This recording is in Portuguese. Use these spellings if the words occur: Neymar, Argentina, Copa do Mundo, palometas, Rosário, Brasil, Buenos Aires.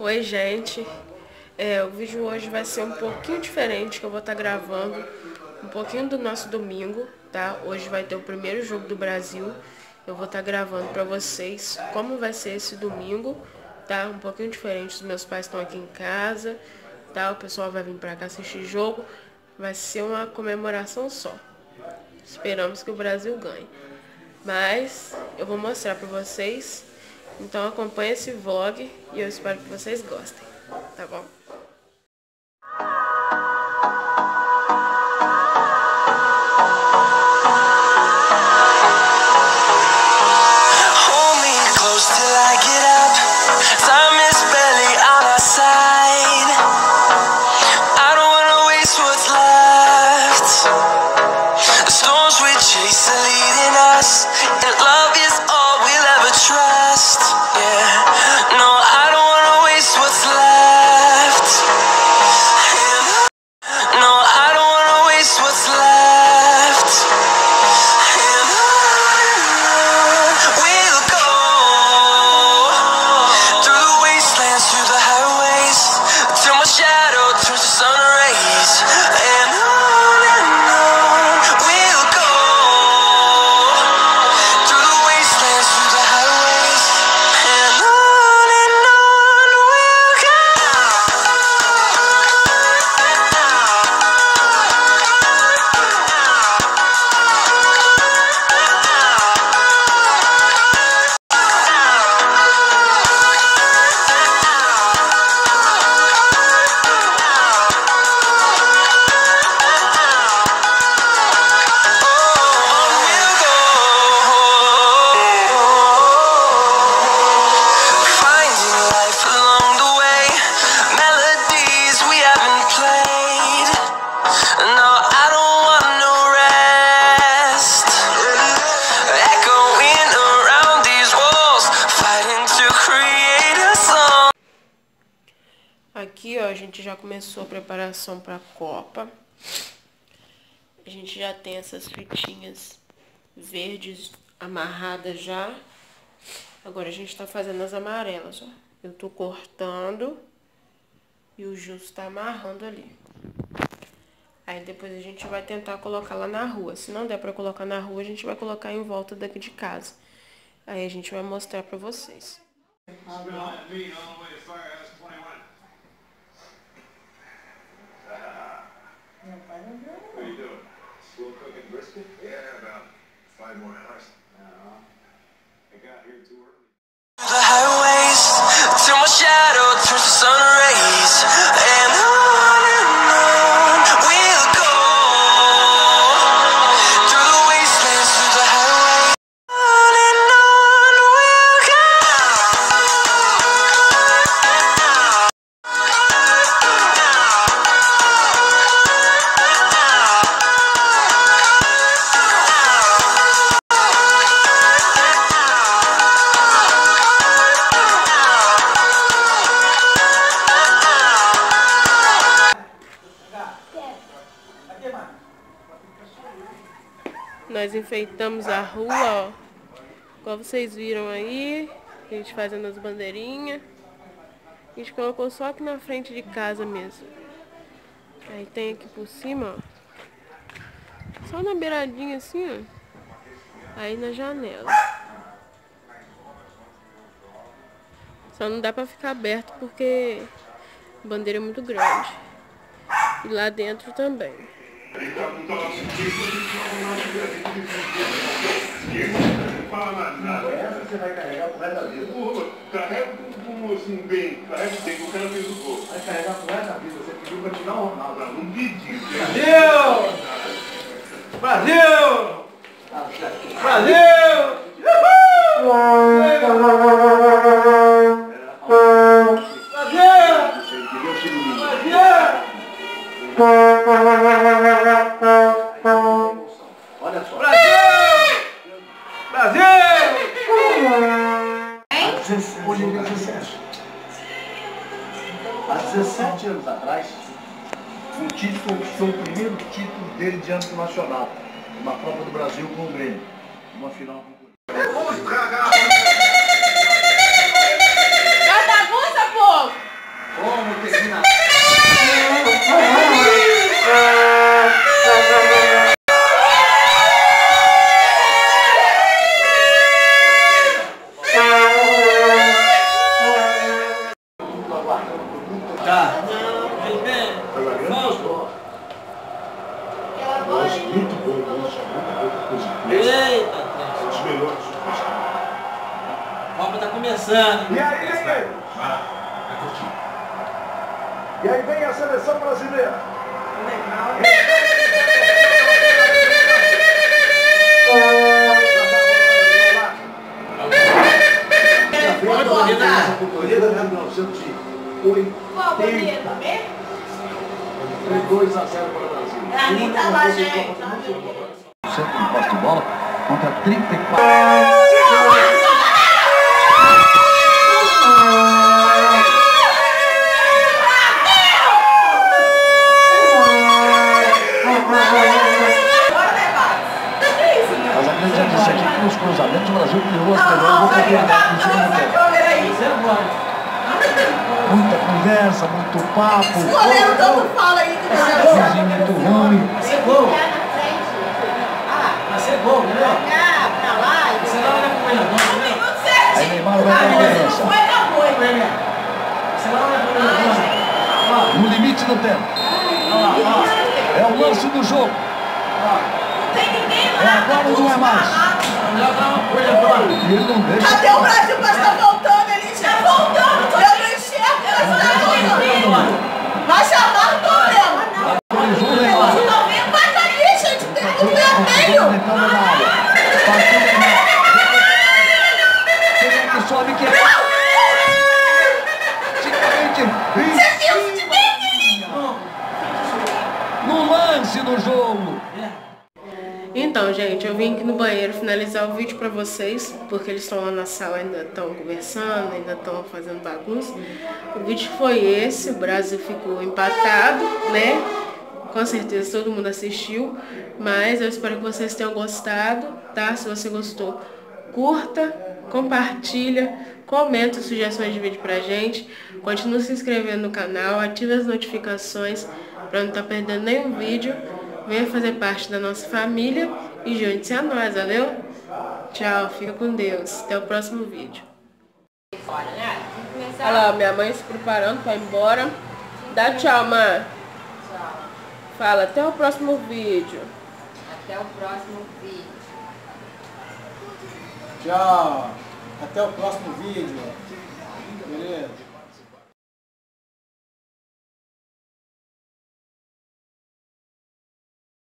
Oi, gente. O vídeo hoje vai ser um pouquinho diferente, que eu vou estar gravando um pouquinho do nosso domingo, tá? Hoje vai ter o primeiro jogo do Brasil. Eu vou estar gravando pra vocês como vai ser esse domingo, tá? Um pouquinho diferente, os meus pais estão aqui em casa, tá? O pessoal vai vir pra cá assistir jogo. Vai ser uma comemoração só. Esperamos que o Brasil ganhe. Mas eu vou mostrar pra vocês. Então acompanha esse vlog e eu espero que vocês gostem, tá bom? Aqui, ó, a gente já começou a preparação para a Copa. A gente já tem essas fitinhas verdes amarradas já. Agora a gente tá fazendo as amarelas, ó. Eu tô cortando e o Gil tá amarrando ali. Aí depois a gente vai tentar colocar lá na rua. Se não der para colocar na rua, a gente vai colocar em volta daqui de casa. Aí a gente vai mostrar para vocês. What are you doing? Slow cooking brisket? Yeah, about 5 more hours. No. I got here too early. The highways, till my shadow turns to sun rays, and on and on we'll go. Through the wastelands, through the highways, on and on we'll go. Nós enfeitamos a rua, ó, como vocês viram aí, a gente fazendo as bandeirinhas. A gente colocou só aqui na frente de casa mesmo. Aí tem aqui por cima, ó, só na beiradinha assim, ó, aí na janela. Só não dá pra ficar aberto porque a bandeira é muito grande. E lá dentro também. Essa você vai carregar pro resto da vida. Carrega pro mocinho bem, carrega bem, que o cara fez o gol. Vai carregar pro resto da vida, você pediu pra te dar um Ronaldo. Não pediu. Brasil! Brasil! Brasil! Foi o primeiro título dele diante do Nacional, uma Copa do Brasil com o Grêmio, uma final com o Grêmio. Canta a música, povo! ele. Vai lá, vai curtir. E aí vem a seleção brasileira. Pode botar. Corrida dentro do seu time. Qual corrida também? 2-0 para o Brasil. Pra mim tá lá, gente. Sempre no posto de bola contra 34. Os cruzamentos, o Brasil criou as melhores. Muita conversa, muito papo. O goleiro todo fala aí que é muito ruim. Vai ser gol. Vai ser gol, né? Pra lá. Você não olha com ele, não. Aí Neymar vai dar conversa. Você não olha com ele, não. No limite do tempo. É o lance do jogo. Não tem ninguém lá. Agora não é mais. Até o Brasil está voltando, ele está voltando, eu não enxergo, vai chamar o problema. Vai cair, gente, tem que vermelho. No lance do jogo. Então, gente, eu vim aqui no banheiro finalizar o vídeo pra vocês, porque eles estão lá na sala, ainda estão conversando, ainda estão fazendo bagunça. O vídeo foi esse, o Brasil ficou empatado, né? Com certeza todo mundo assistiu, mas eu espero que vocês tenham gostado, tá? Se você gostou, curta, compartilha, comenta sugestões de vídeo pra gente, continua se inscrevendo no canal, ativa as notificações pra não estar perdendo nenhum vídeo. Venha fazer parte da nossa família e junte-se a nós, valeu? Tchau, fica com Deus. Até o próximo vídeo. Olha lá, minha mãe se preparando pra ir embora. Dá tchau, mãe. Tchau. Fala, até o próximo vídeo. Até o próximo vídeo. Tchau. Até o próximo vídeo. Beleza?